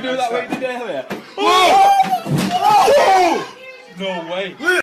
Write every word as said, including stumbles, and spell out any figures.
do that way today, earlier? Oh! Oh! No way.